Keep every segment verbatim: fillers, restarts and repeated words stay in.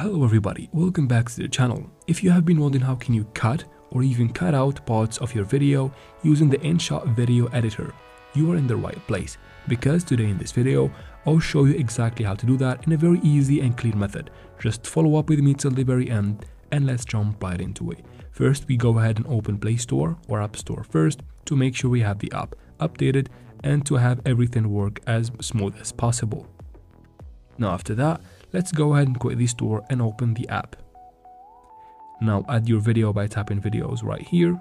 Hello everybody, welcome back to the channel. If you have been wondering how can you cut or even cut out parts of your video using the InShot video editor, you are in the right place, because today in this video I'll show you exactly how to do that in a very easy and clean method. Just follow up with me till the very end and let's jump right into it. First we go ahead and open Play Store or App Store first to make sure we have the app updated and to have everything work as smooth as possible. Now after that, let's go ahead and quickly store and open the app. Now add your video by tapping videos right here.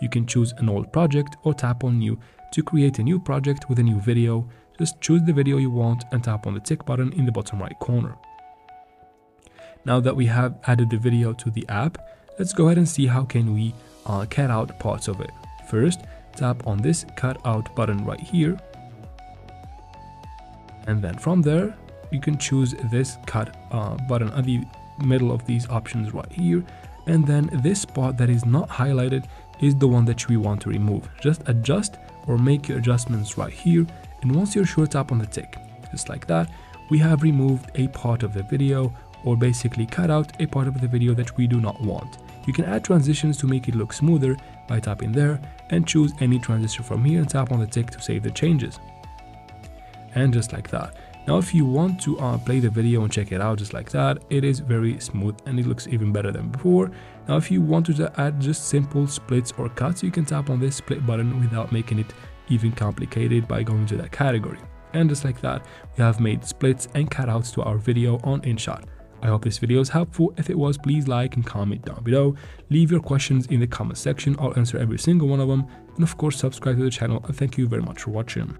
You can choose an old project or tap on new to create a new project with a new video. Just choose the video you want and tap on the tick button in the bottom right corner. Now that we have added the video to the app, let's go ahead and see how can we uh, cut out parts of it. First, tap on this cut out button right here. And then from there, you can choose this cut uh, button at the middle of these options right here, and then this part that is not highlighted is the one that we want to remove. Just adjust or make your adjustments right here, and once you're sure, tap on the tick. Just like that, we have removed a part of the video, or basically cut out a part of the video that we do not want. You can add transitions to make it look smoother by tapping there and choose any transition from here and tap on the tick to save the changes. And just like that. Now if you want to uh, play the video and check it out just like that, it is very smooth and it looks even better than before. Now if you want to add just simple splits or cuts, you can tap on this split button without making it even complicated by going to that category. And just like that, we have made splits and cutouts to our video on InShot. I hope this video is helpful. If it was, please like and comment down below. Leave your questions in the comment section, I'll answer every single one of them. And of course subscribe to the channel, and thank you very much for watching.